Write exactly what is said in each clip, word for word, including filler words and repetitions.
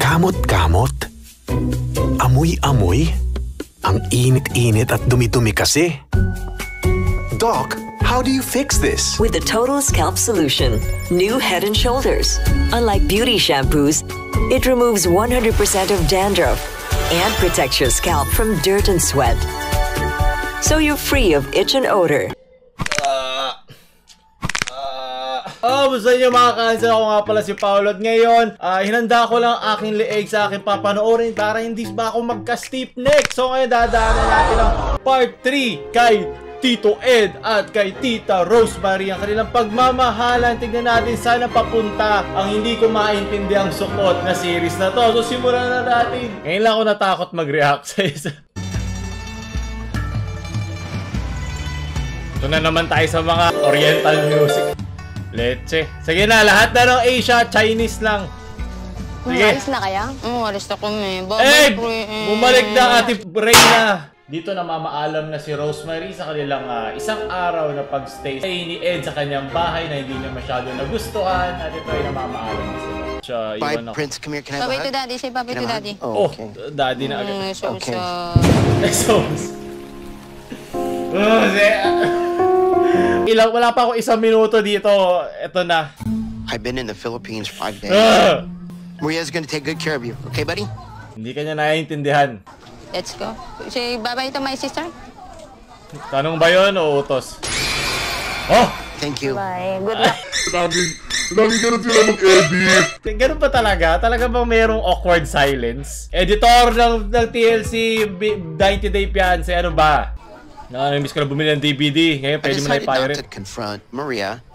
Kamot-kamot? Amoy-amoy? Ang init-init at dumi-dumi kasi. Doc, how do you fix this? With the Total Scalp Solution, new Head and Shoulders. Unlike beauty shampoos, it removes one hundred percent of dandruff and protects your scalp from dirt and sweat. So you're free of itch and odor. Oh, gusto nyo mga ka-hanser, ako nga pala si Paolo. At ngayon, uh, hinanda ko lang aking leeg sa aking papanoorin para hindi ba ako magka-stiff neck. So ngayon, dadaanan natin ang part three kay Tito Ed at kay Tita Rosemarie. Ang kanilang pagmamahalan, tignan natin sana papunta ang hindi ko maintindihan sukot na series na to. So simulan na natin. Ngayon lang ako natakot mag-react sa isa. Ito na naman tayo sa mga oriental music. Leche. Sige na, lahat na ng Asia, Chinese lang. Sige. Umalis na kaya? Umalis na kami. Eh! Bumalik na ang ating Reyna. Dito na mamaalam na si Rosemarie sa kanilang uh, isang araw na pagstay ni Ed sa kanyang bahay na hindi niya masyado nagustuhan. At ito ay namamaalam na sila. Uh, Bye, Prince. Come here. Can I have a hug? Babi to daddy. Say babi to daddy. Oh, okay. Daddy na agad. Mm, so, okay. So, so. Ilang, wala pa ako isang minuto dito. Ito na. I've been in the Philippines five days. Uh! Maria's gonna take good care of you. Okay, buddy? Hindi ka niya naiintindihan. Let's go. Say bye-bye to my sister. Tanong ba yun o utos? Oh! Thank you. Bye. Good luck. Lagi, lagi ganun sila mag-edit. Ganun ba talaga? Talaga bang mayroong awkward silence? Editor ng, ng T L C, ninety day Fiancé, ano ba? Namiss ko na bumili ng D V D. Ngayon, pwede mo na i-pirate.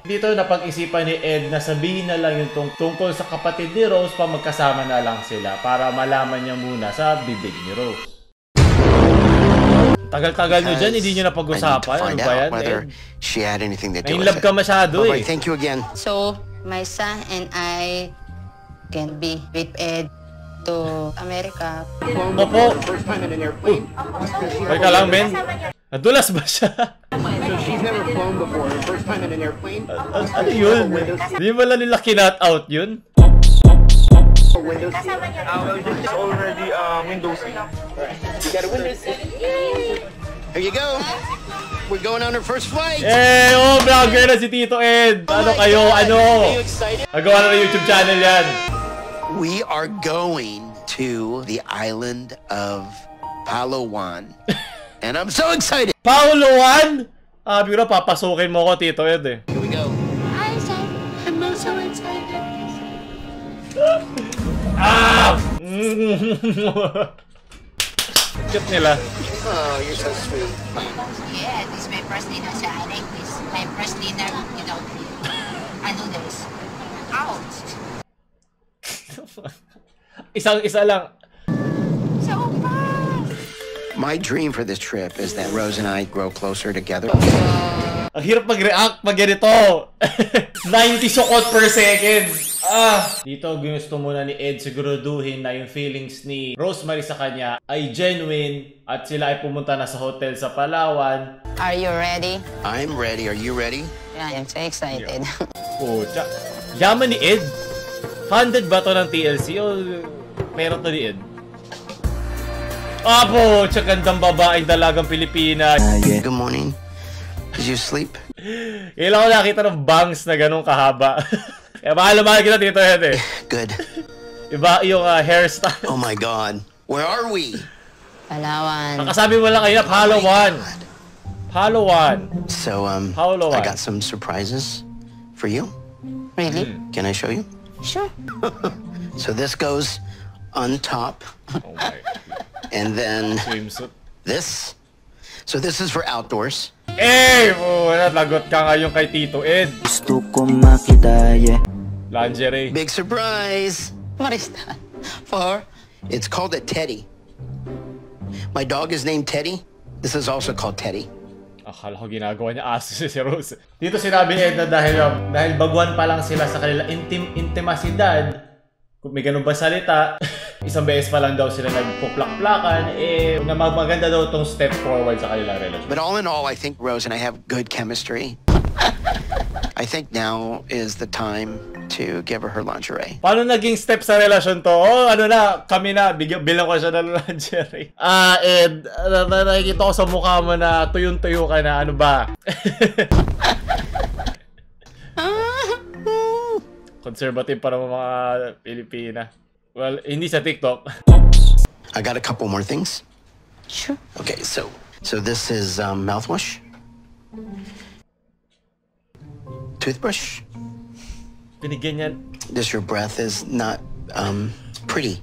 Dito, napag-isipan ni Ed na sabihin na lang yung tung tungkol sa kapatid ni Rose pa magkasama na lang sila para malaman niya muna sa bibig ni Rose. Tagal-tagal nyo dyan, hindi nyo napag-usapan. Ano ba yan, Ed? May love ka masyado eh. Thank you again. So, my son and I can be with Ed. To America. Opo. First time in an airplane. Teka lang, Ben. Nadulas ba siya? She's never flown before. First time in an airplane. Ano yun? Di ba lang nila kinat out yun? It's already window seat. You got a window seat. Here you go. We're going on our first flight. Eh, oh, vlogger na si Tito Ed. Ano kayo? Ano? Nagawa na ng YouTube channel yan. We are going to the island of Palawan. And I'm so excited! Palawan? Ah, biro, papasukin mo ko, Tito Ed eh. Here we go. Hi, sir. I'm so excited. Ah! Cute nila. Oh, you're so sweet. Yeah, this is my first dinner, sir. I like this. My first dinner without me. I know this. Ouch! Isang-isa lang. So fun! My dream for this trip is that Rose and I grow closer together. Ang hirap mag-react pag ganito. ninety sukot per second. Ah. Dito gusto muna ni Ed siguruduhin na yung feelings ni Rosemarie sa kanya ay genuine at sila ay pumunta na sa hotel sa Palawan. Are you ready? I'm ready. Are you ready? Yeah, I'm so excited. Oh, yaman ni Ed. Funded ba to ng T L C o pera to ni Ed? Apo, tsaka gandang babaeng dalagang Pilipinas. Uh, yeah. Good morning. Did you sleep? Kailan ko nakita ng bangs na ganun kahaba. Kaya mahal na mahal kita dito, Ed eh. Good. Iba yung uh, hairstyle. Oh my God. Where are we? Palawan. Nakasabi mo lang kayo na Palawan. Palawan. So, um, Palawan. I got some surprises for you. Really? Hmm. Can I show you? Sure. So this goes on top. Oh my God. And then this. So this is for outdoors. Eh! Oh, lagot ka ngayon kay Tito Ed. Gusto ko makidaye. Lingerie. Big surprise. What is that? For? It's called a teddy. My dog is named Teddy. This is also called Teddy. Akala ko ginagawa niya aso si Rose. Dito sinabi ni Ed na dahil, dahil baguan pa lang sila sa kanila intim intimasidad. Kung may ganun ba salita. Isang beses pa lang daw sila nagpuplak-plakan, eh, na maganda daw itong step forward sa kanilang relasyon. But all in all, I think Rose and I have good chemistry. I think now is the time to give her her lingerie. Paano naging step sa relasyon to? Oh, ano na, kami na, bilang ko siya ng lingerie. Ah, Ed, nakikita ko sa mukha mo na tuyong-tuyo ka na, ano ba? Conservative para mga Pilipina. Well, hindi sa TikTok. I got a couple more things. Sure. Okay, so so this is um, mouthwash, toothbrush. Binigyan yan. This your breath is not um pretty.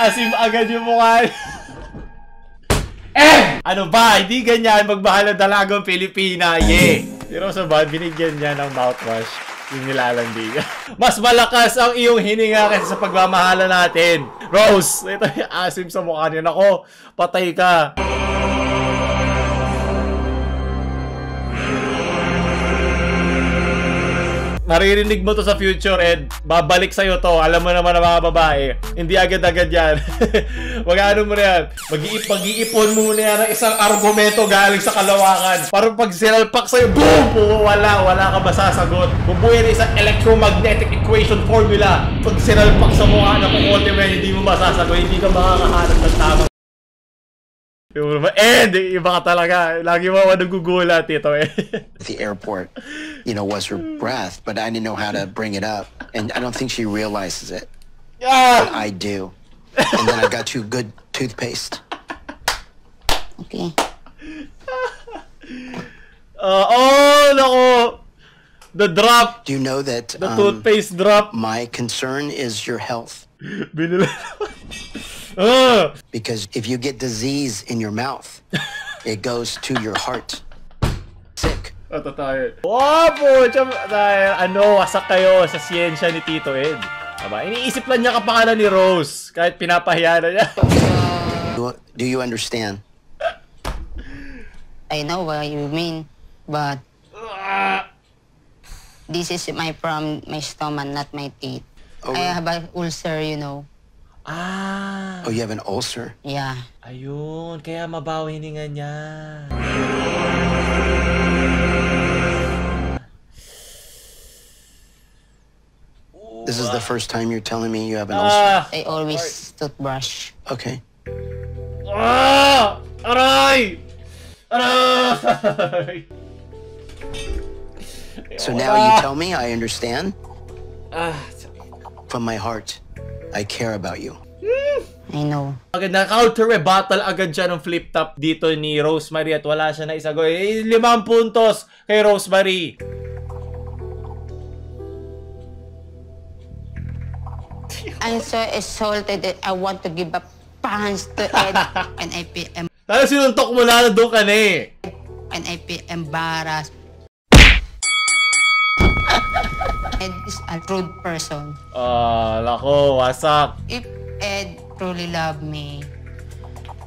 Asim agad yung mukha. Eh! Ano ba? Hindi ganyan magmahal ng dalagang Pilipina. Yay! Yeah. Pero sa ba, binigyan niya ng mouthwash yung nilalandigan. Mas malakas ang iyong hininga kasi sa pagmamahala natin. Rose, ito yung asim sa mukha niya. Nako, patay ka. Naririnig mo to sa future, Ed. Babalik sa'yo to. Alam mo naman ang mga babae. Hindi agad-agad yan. Mag-ano mo na yan. Mag-iipon muna yan ng isang argumento galing sa kalawakan. Parang pag sinalpak sa'yo, boom! Wala, wala ka ba sasagot? Bubuhin na isang electromagnetic equation formula. Pag sinalpak sa mukha na kung konti mo yan, hindi mo masasagot. Hindi ka makakahanap ng tama. Ed, iba ka talaga. Lagi mo nagugulat ito eh. The airport, you know, was her breath, but I didn't know how to bring it up, and I don't think she realizes it. Yeah. But I do. And then I got you good toothpaste. Okay. Uh, oh, nako. The drop. Do you know that the um, toothpaste drop? My concern is your health. Uh. Because if you get disease in your mouth, it goes to your heart. Sick. Ito tayo. Wapo! Ano, wasak kayo sa siyensya ni Tito Ed. Aba, iniisip lang niya kapangalan ni Rose, kahit pinapahiya na niya. Do, do you understand? I know what you mean, but... Uh. This is my from my stomach, not my teeth. Oh, I have an ulcer, you know. Ah. Oh, you have an ulcer? Yeah. Ayun, kaya mabaw hininga niya. This is the first time you're telling me you have an ah. ulcer? I always toothbrush. Okay. Ah! Aray! Aray! So now ah. you tell me I understand? Ah. From my heart. I care about you. I know. Agad na counter-rebuttal agad siya ng flip-top dito ni Rosemarie at wala siya na isagot. Eh, limang puntos kay Rosemarie. I'm so exalted that I want to give a punch to Ed. And I feel embarrassed. Tala sinuntok mo na doon ka na eh. And I feel embarrassed. Ed is a rude person. Ah, uh, lako, wasak. If Ed truly love me,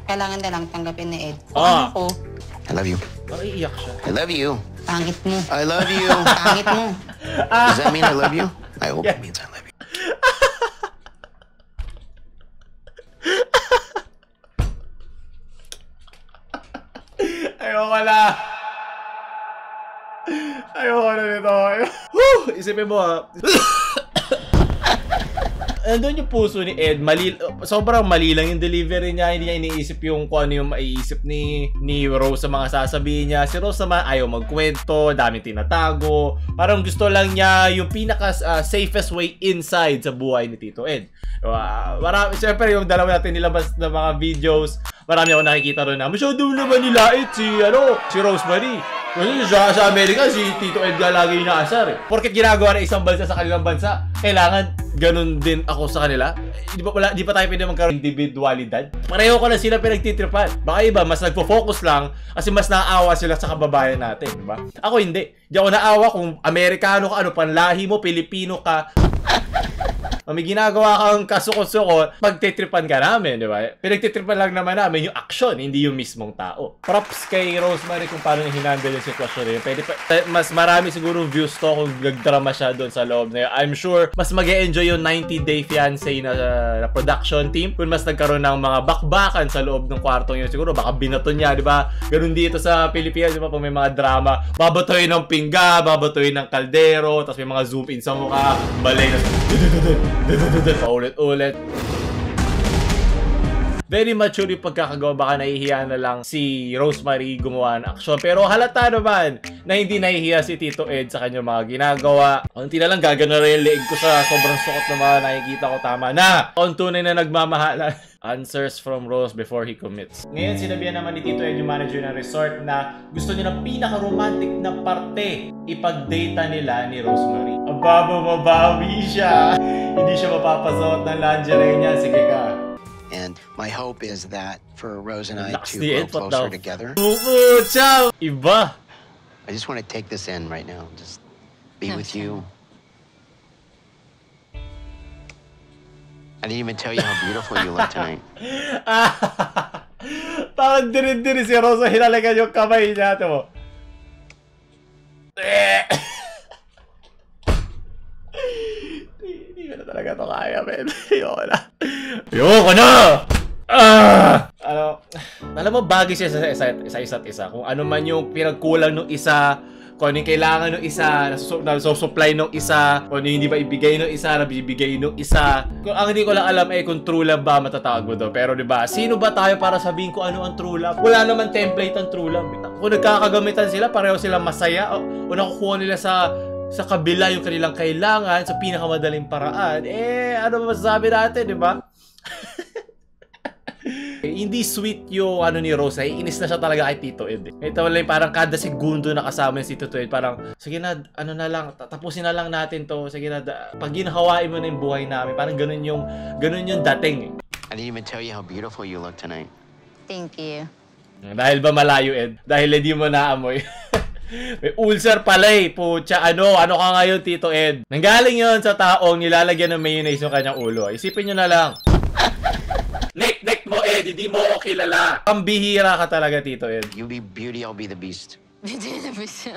kailangan na lang tanggapin ni Ed. Ah. Ano ko? I love you. Iiyak siya. I love you. Pangit mo. I love you. Pangit mo. Does that mean I love you? I hope yeah. it means I love you. Ayaw wala. Ayoko na nito. Woo! Isipin mo ha. Andun yung puso ni Ed. Mali, sobrang mali lang yung delivery niya. Hindi niya iniisip yung kung ano yung maiisip ni, ni Rose sa mga sasabihin niya. Si Rose naman ayaw magkwento. Daming tinatago. Parang gusto lang niya yung pinaka uh, safest way inside sa buhay ni Tito Ed. Uh, marami, siyempre yung dalawa natin nilabas na mga videos. Marami ako nakikita rin na masyado naman nila Ed si, ano, si Rosemarie. Kasi sa, sa Amerika, si Tito Ed lagi yung naasar eh. Porket ginagawa na isang bansa sa kanilang bansa, kailangan ganun din ako sa kanila. Di ba, wala, di pa tayo pwede magkaroon individualidad? Pareho ko na sila pinagtitripan. Baka iba, mas nagpo-focus lang kasi mas naawa sila sa kababayan natin, di ba? Ako hindi. Di ako naawa kung Amerikano ka, ano panlahi mo, Pilipino ka. O may ginagawa kang kasuko-suko, magtitripan ka namin, di ba? Pinagtitripan lang naman namin yung action, hindi yung mismong tao. Props kay Rosemarie kung paano niya hinandle yung sitwasyon na yun. Pwede pa, mas marami siguro views to kung nagdrama siya doon sa loob na yun. I'm sure mas mag-e-enjoy yung ninety day fiancé na, uh, na production team kung mas nagkaroon ng mga bakbakan sa loob ng kwarto yun. Siguro baka binato niya, di ba? Ganun dito sa Pilipinas, di ba? Pag may mga drama, babatoy ng pingga, babatoy ng kaldero, tapos may mga zoom in sa mukha, balay na paulit-ulit. Very mature yung pagkakagawa. Baka nahihiya na lang si Rosemarie gumawa ng aksyon. Pero halata naman na hindi nahihiya si Tito Ed sa kanyang mga ginagawa. Unti na lang gagana rin yung leeg ko sa sobrang sukot na mga nakikita ko. Tama na! On tunay na nagmamahalan. Answers from Rose before he commits. Ngayon, sinabihan naman ni Tito Ed, yung manager ng resort, na gusto niya ng pinaka-romantic na parte ipag-data nila ni Rosemarie. Ababa, mabawi siya! Hindi siya mapapasuot ng lingerie niya. Sige ka. And my hope is that for Rose and I to grow closer together. Iba. I just want to take this in right now. Just be with you. I didn't even tell you how beautiful you look tonight. Parang diri-diri si Rose, hinalagan yung kamay niya, tama. Hindi ko na talaga ito kaya, man. Ayoko na. Ayoko na! Ah! Ano, alam mo, bagay siya sa isa't isa, isa, isa. Kung ano man yung pinagkulang ng isa, kung ano yung kailangan ng isa, nasusupply ng isa, kung ano yung hindi ba ibigay ng isa, nabibigay ng isa. Kung ang hindi ko lang alam eh, kung true love ba matatawag mo to. Pero diba, sino ba tayo para sabihin kung ano ang true love? Wala naman template ang true love. Kung nagkakagamitan sila, pareho silang masaya, o, o nakukuha nila sa... sa kabila yung kanilang kailangan sa pinakamadaling paraan, eh, ano ba masasabi natin, di ba? Eh, hindi sweet yung ano ni Rose, eh, inis na siya talaga kay Tito Ed. Eh, ito lang, parang kada segundo na kasama ni Tito Ed, parang, sige na, ano na lang, tapusin na lang natin to, sige na, pag ginahawain mo na yung buhay namin, parang ganun yung, ganun yung dating. Eh. I didn't even tell you how beautiful you look tonight. Thank you. Dahil ba malayo, Ed? Dahil hindi mo naamoy. May ulcer pala eh, pucha, ano, ano ka ngayon, Tito Ed? Nanggaling yon sa taong nilalagyan ng mayonnaise yung kanyang ulo. Isipin nyo na lang. Nek-nek mo, Ed, hindi mo ako kilala. Ang bihira ka talaga, Tito Ed. You be beauty, I'll be the beast. Beauty the beast.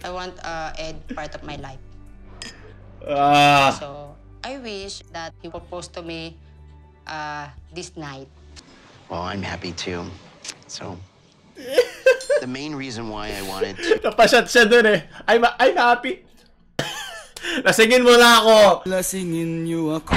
I want uh, Ed part of my life. Ah. So, I wish that he proposed to me uh, this night. Well, I'm happy too. So, the main reason why I wanted to... Napashat siya dun eh. I'm, I'm happy. Lasingin mo na ako. Lasingin niyo ako.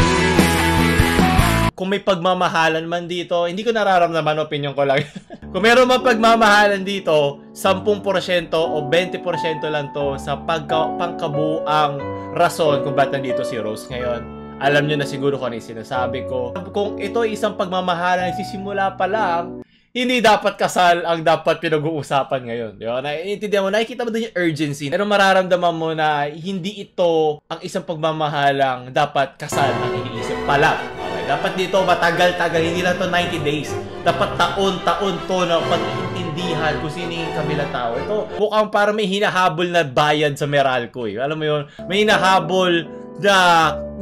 Kung may pagmamahalan man dito, hindi ko nararamdaman, opinion ko lang. Kung meron man pagmamahalan dito, ten percent o twenty percent lang to sa pagka, pangkabuang rason kung ba't nandito si Rose ngayon. Alam nyo na siguro kung ano yung sinasabi ko. Kung ito ay isang pagmamahalan na sisimula pa lang, hindi dapat kasal ang dapat pinag-uusapan ngayon. Di ba? Naiintindihan mo, nakikita mo doon yung urgency. Pero mararamdaman mo na hindi ito ang isang pagmamahalang dapat kasal ang iniisip pa lang. Okay? Dapat dito matagal-tagal, hindi lang to ninety days. Dapat taon-taon to na pag-intindihan kung sino yung kabilang tao. Ito mukhang parang may hinahabol na bayad sa Meralco. Eh. Alam mo yun, may hinahabol na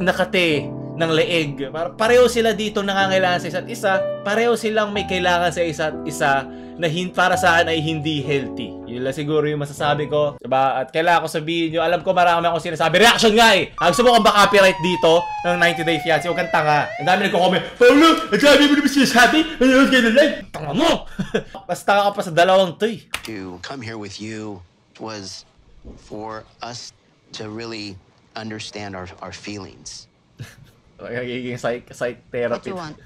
nakate ng leeg. Pareho sila dito nangangailangan sa isa't isa. Pareho silang may kailangan sa isa't isa na para saan ay hindi healthy. Yun lang siguro yung masasabi ko. Diba? At kailangan ko sabihin nyo, alam ko marami akong sinasabi. Reaction nga eh! Ang subukan ba copyright dito ng ninety day fiancé? Huwag kang tanga. Ang dami nagko-comment, Paolo! Ang dami mo naman sinasabi! Ang dami kayo na live! Tanga mo! Mas tanga ka pa sa dalawang to eh. To come here with you was for us to really understand our our feelings. Nagiging psych psych therapy. What you want?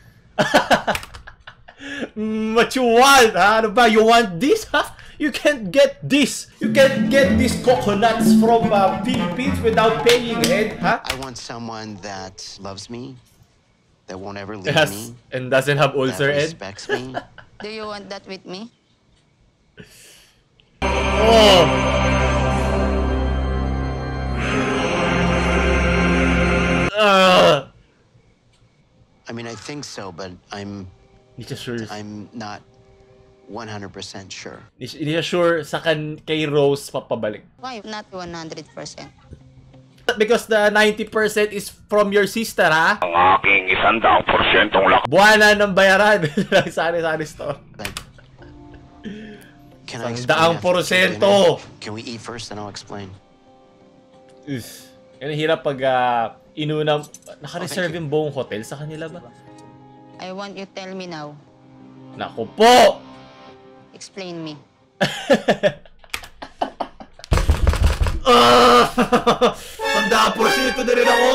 What you want? Ano ba? You want this? Huh? You can't get this. You can't get these coconuts from uh, Philippines without paying it, huh? I want someone that loves me, that won't ever leave yes, me, and doesn't have ulcer. That respects me. Do you want that with me? Oh. Uh, I mean, I think so, but I'm. Sure. I'm not one hundred percent sure. Ini-assure sa kan kay Rose papabalik. Why not one hundred percent? Because the ninety percent is from your sister, ha? Ang aking isang daang porsyentong lak... Buwanan ng bayaran. Sari-sari store. Like, can I explain? Daang porsyento! Can we eat first and I'll explain? Uff. Yan ang hirap pag uh, inuna... Naka-reserve okay, yung buong hotel sa kanila ba? I want you tell me now. Naku po! Explain me. Ah! one hundred percent na rin ako!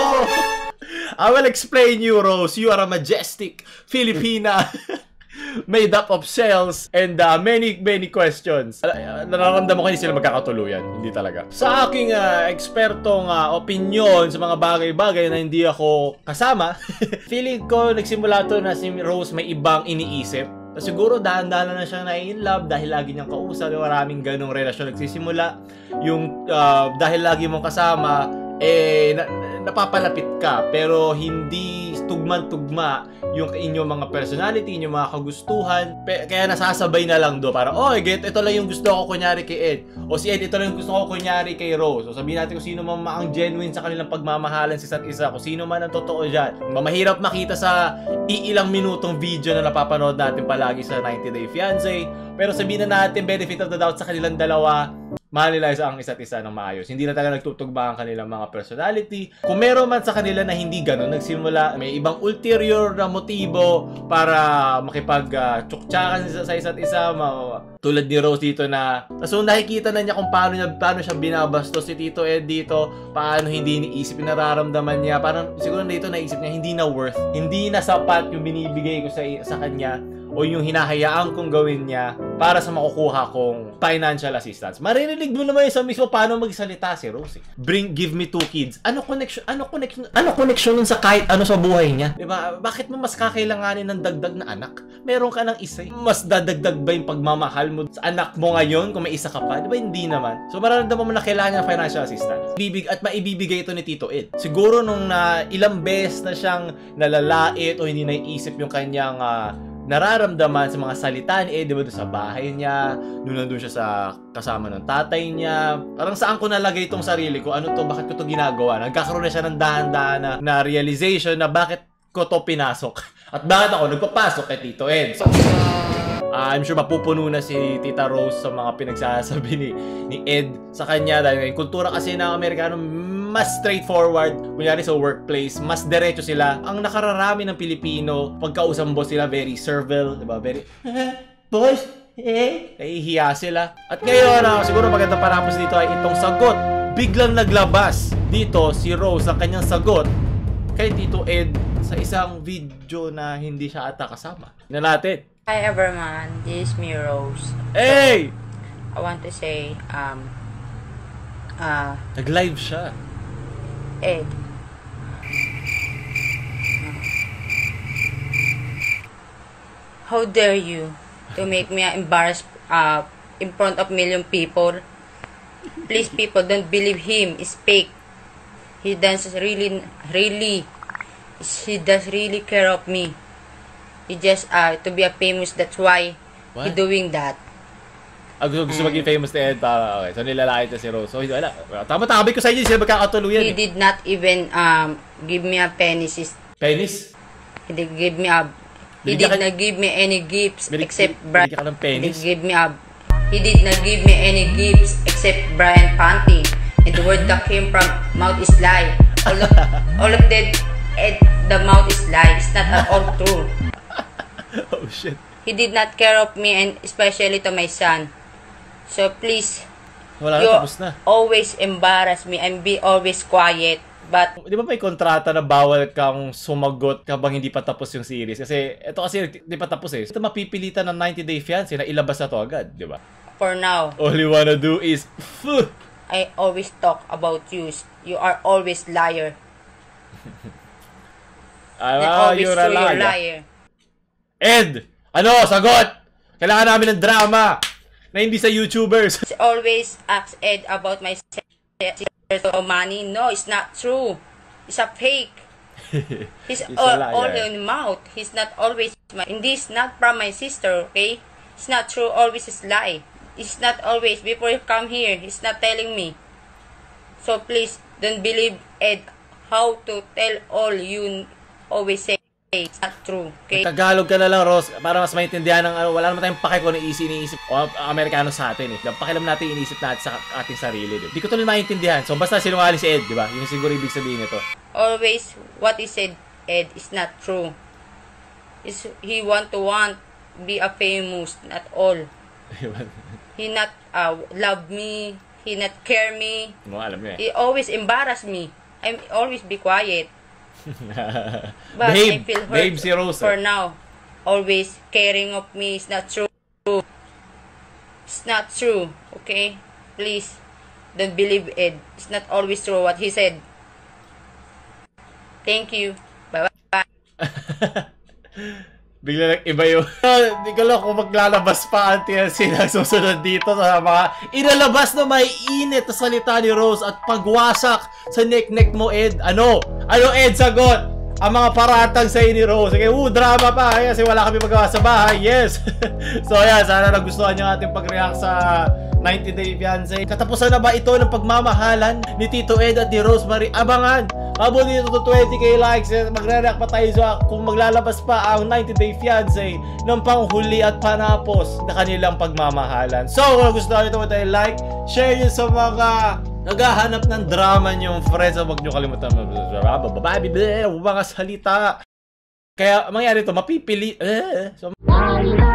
I will explain you, Rose. You are a majestic Filipina made up of shells and uh, many, many questions. Uh, nararamdaman ko hindi sila magkakatuluyan. Hindi talaga. Sa aking uh, ekspertong uh, opinion sa mga bagay-bagay na hindi ako kasama, feeling ko nagsimula to na si Rose may ibang iniisip. Siguro dahan-dahan na siyang nai-inlove dahil lagi niyang kausap. Maraming ganong relasyon nagsisimula. Yung uh, dahil lagi mong kasama, eh, na napapalapit ka. Pero hindi tugman-tugma yung inyong mga personality, inyong mga kagustuhan. Pe kaya nasasabay na lang do. Parang, oh, get, ito lang yung gusto ko kunyari kay Ed. O si Ed, ito lang yung gusto ko kunyari kay Rose. O sabihin natin kung sino man ang genuine sa kanilang pagmamahalan sa isa't isa. Kung sino man ang totoo dyan. Mahirap makita sa iilang minutong video na napapanood natin palagi sa ninety day fiancé. Pero sabihin na natin, benefit of the doubt sa kanilang dalawa. Mahalilize ang isa't isa ng maayos. Hindi na talaga nagtutugma ang kanilang mga personality. Kung meron man sa kanila na hindi ganun nagsimula, may ibang ulterior na motibo para makipag-tsuktsakan uh, sa isa't isa. Tulad ni Rose dito na... So nakikita na niya kung paano, niya, paano siya binabastos si Tito Ed dito. Paano hindi niisip, nararamdaman niya. Parang siguro dito naisip niya, hindi na worth. Hindi na sapat yung binibigay ko sa, sa kanya. O yung hinahayaan kong gawin niya para sa makukuha kong financial assistance. Maririnig mo naman sa mismo paano magsalita si Rosie. Bring, give me two kids. Ano connection, ano connection, ano connection nun sa kahit ano sa buhay niya? Diba? Bakit mo mas kakailanganin ng dagdag na anak? Meron ka ng isa. Mas dadagdag ba yung pagmamahal mo sa anak mo ngayon kung may isa ka pa? Diba? Hindi naman. So mararamdaman mo na kailangan ng financial assistance. Bibig at maibibigay ito ni Tito Ed. Siguro nung na ilang beses na siyang nalalait o hindi naiisip yung kanyang uh, nararamdaman sa mga salita ni Ed, diba, doon sa bahay niya, doon nandun siya sa kasama ng tatay niya. Parang saan ko nalagay itong sarili ko? Ano to? Bakit ko to ginagawa? Nagkakaroon na siya ng dahan-dahan na, na realization na bakit ko to pinasok. At bakit ako nagpapasok kay Tito Ed. So, uh, I'm sure mapupuno na si Tita Rose sa mga pinagsasabi ni, ni Ed sa kanya. Dahil ngayon, kultura kasi ng Amerikano, mas straightforward, kunyari sa workplace, mas diretso sila. Ang nakararami ng Pilipino, pagkausap boss sila, very servile, diba? Very, boss, eh? Nahihiya sila. At ngayon, uh, siguro magandang parapos dito ay itong sagot. Biglang naglabas dito si Rose ang kanyang sagot kay Tito Ed sa isang video na hindi siya ata kasama. Tignan natin. Hi everyone, this is me, Rose. Hey! I want to say, um, ah, uh, nag-live siya. Ed. How dare you to make me embarrassed uh, in front of million people? Please, people, don't believe him. It's fake. He does really, really, he does really care of me. He just uh, to be a famous. That's why he doing that. Ah, gusto, gusto maging famous na Ed para, okay. So, nilalait na si Rose. So, wala. Tama-tabi ko sa inyo, siya magkakatuluyan. He eh. did not even um, give me a penis. Penis? He did give me a... He did not give me any gifts Bilig, except Brian... Bilig ka ng penis? He did give me a... He did not give me any gifts except Brian Panty. And the word that came from mouth is lie. All of, all of that, Ed, the mouth is lie. It's not at all true. Oh, shit. He did not care of me and especially to my son. So please, wala na, tapos na. Always embarrass me and be always quiet. But di ba may kontrata na bawal kang sumagot habang hindi pa tapos yung series? Kasi ito kasi hindi pa tapos eh. Ito mapipilitan ng ninety day fiancé na ilabas na to agad, di ba? For now. All you wanna do is I always talk about you. You are always liar. Ah, you're a liar. liar. Ed, ano, sagot! Kailangan namin ng drama! Na hindi sa YouTubers. She always asks Ed about my secret or money. No, it's not true. It's a fake. He's all, all in mouth. He's not always my... And this not from my sister, okay? It's not true, always is lie. It's not always. Before you come here, he's not telling me. So please, don't believe Ed. How to tell all you always say. It's not true. Okay? Tagalog ka na lang, Ros, para mas maintindihan ng ano. Wala naman tayong pake kung iniisip o Amerikano sa atin eh. Pakialam natin, iniisip natin sa ating sarili. Di, di ko tuloy maintindihan. So basta sinungaling si Ed, di ba? Yung siguro ibig sabihin nito. Always what he said, Ed, is not true. Is he want to want be a famous, not all. He not uh, love me, he not care me. No, alam niya eh. He always embarrass me. I'm always be quiet. But babe, I feel hurt babe, si Rosa. For now. Always caring of me is not true. It's not true. Okay? Please, don't believe it. It's not always true what he said. Thank you. Bye-bye. Bigla nag-iba yun. Hindi ko lang kung maglalabas pa ang T L C nagsusunod dito sa mga inalabas na may init na salita ni Rose at pagwasak sa neck-neck mo, Ed. Ano? Ano, Ed? Sagot! Ang mga paratang sa ni Rose. Okay, oo, drama pa kasi wala kami magawa sa bahay. Yes! So, ayan. Sana nagustuhan niyo ating pag-react sa ninety day fiancé. Katapusan na ba ito ng pagmamahalan ni Tito Ed at ni Rosemarie? Abangan! Abot dito to twenty K likes. Magre-react pa tayo sa kung maglalabas pa ang ninety day fiancé ng panghuli at panapos na kanilang pagmamahalan. So, kung nagustuhan nyo ito, tayo like, share nyo sa mga naghahanap ng drama niyong friends. Huwag niyo kalimutan mga salita. Kaya mangyari ito, mapipili. Eh, so